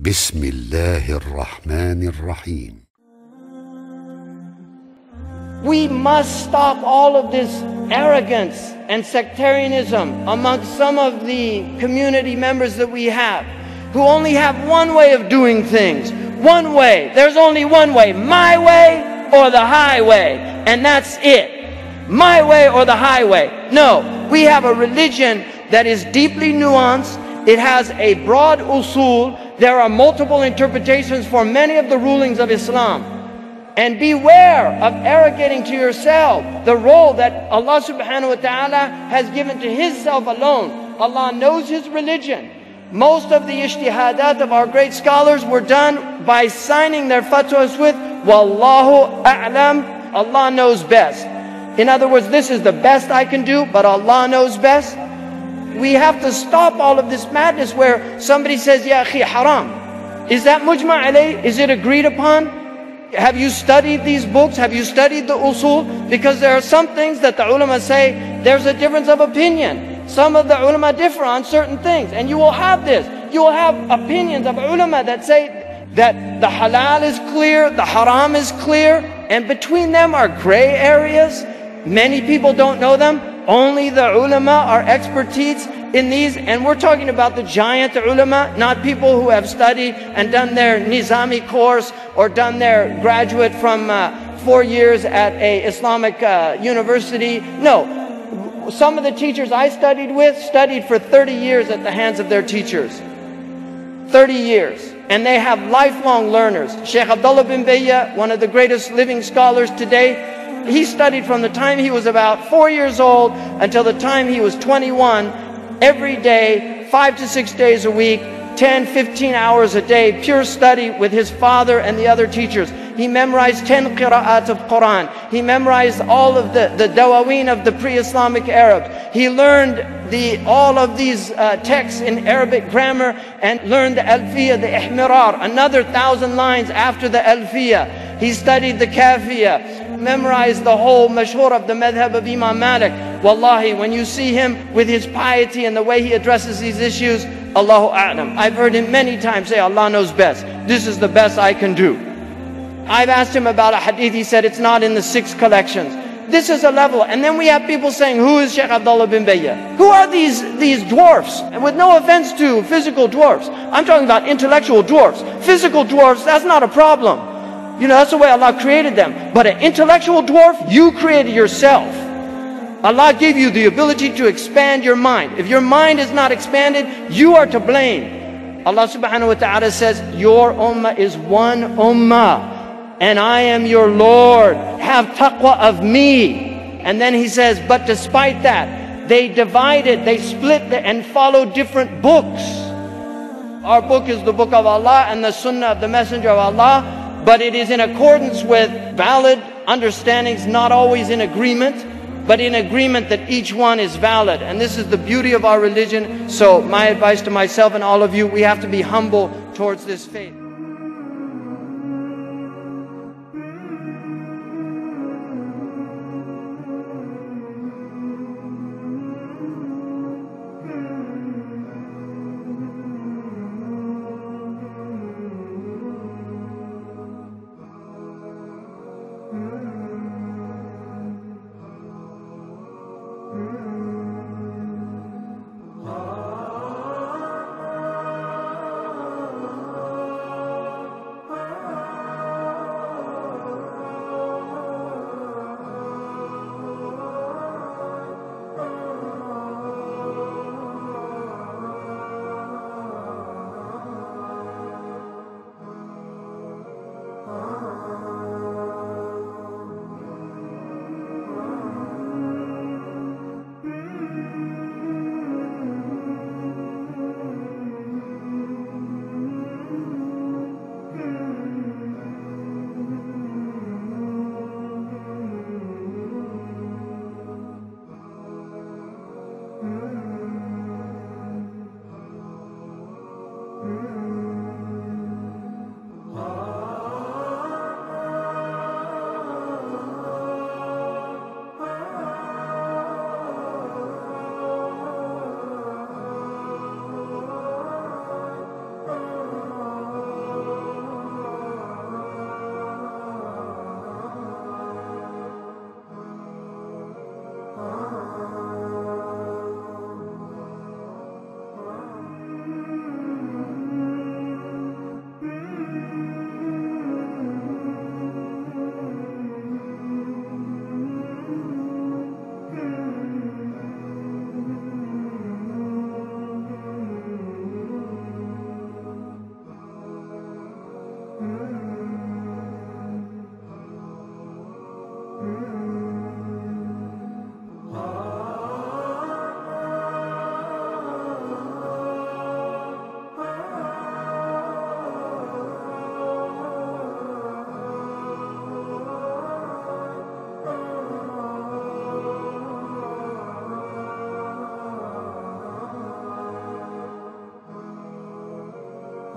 Bismillahir Rahmanir Rahim. We must stop all of this arrogance and sectarianism among some of the community members that we have, who only have one way of doing things. One way. There's only one way. My way or the highway. And that's it. My way or the highway. No. We have a religion that is deeply nuanced. It has a broad usul. There are multiple interpretations for many of the rulings of Islam. And beware of arrogating to yourself the role that Allah subhanahu wa ta'ala has given to His self alone. Allah knows His religion. Most of the ishtihadat of our great scholars were done by signing their fatwas with Wallahu a'lam, Allah knows best. In other words, this is the best I can do, but Allah knows best. We have to stop all of this madness where somebody says, Ya Akhi, haram. Is that mujma alay? Is it agreed upon? Have you studied these books? Have you studied the usul? Because there are some things that the ulama say, there's a difference of opinion. Some of the ulama differ on certain things, and you will have this. You will have opinions of ulama that say that the halal is clear, the haram is clear, and between them are gray areas. Many people don't know them. Only the ulama are expertise in these, and we're talking about the giant ulama, not people who have studied and done their Nizami course or done their graduate from 4 years at a Islamic university. No. Some of the teachers I studied with studied for 30 years at the hands of their teachers. 30 years. And they have lifelong learners. Sheikh Abdullah bin Bayah, one of the greatest living scholars today, he studied from the time he was about 4 years old until the time he was 21, every day, 5 to 6 days a week, 10, 15 hours a day, pure study with his father and the other teachers. He memorized 10 Qira'at of Quran. He memorized all of the Dawawin of the pre-Islamic Arabs. He learned all of these texts in Arabic grammar and learned the Alfiya, the Ihmirar, another 1,000 lines after the Alfiya. He studied the Kafiyya, memorized the whole mashhur of the madhab of Imam Malik. Wallahi, when you see him with his piety and the way he addresses these issues, Allahu a'lam. I've heard him many times say, Allah knows best. This is the best I can do. I've asked him about a hadith, he said it's not in the 6 collections. This is a level. And then we have people saying, who is Sheikh Abdullah bin Bayah? Who are these dwarfs? And with no offense to physical dwarfs, I'm talking about intellectual dwarfs. Physical dwarfs, that's not a problem. You know, that's the way Allah created them. But an intellectual dwarf, you created yourself. Allah gave you the ability to expand your mind. If your mind is not expanded, you are to blame. Allah subhanahu wa ta'ala says, your ummah is one ummah. And I am your Lord, have taqwa of me. And then he says, but despite that, they divided, they split and followed different books. Our book is the book of Allah and the Sunnah of the Messenger of Allah, but it is in accordance with valid understandings, not always in agreement, but in agreement that each one is valid. And this is the beauty of our religion. So my advice to myself and all of you, we have to be humble towards this faith. Muhammadun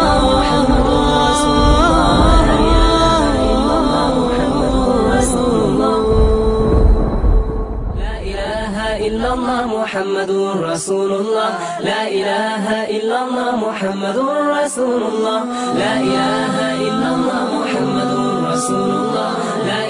La ilaha illallah, Muhammadun Rasulullah, La ilaha illallah, Muhammadun Rasulullah, La ilaha illallah, Muhammadun Rasulullah, La ilaha illallah, Muhammadun Rasulullah, La ilaha illallah, Muhammadun Rasulullah, La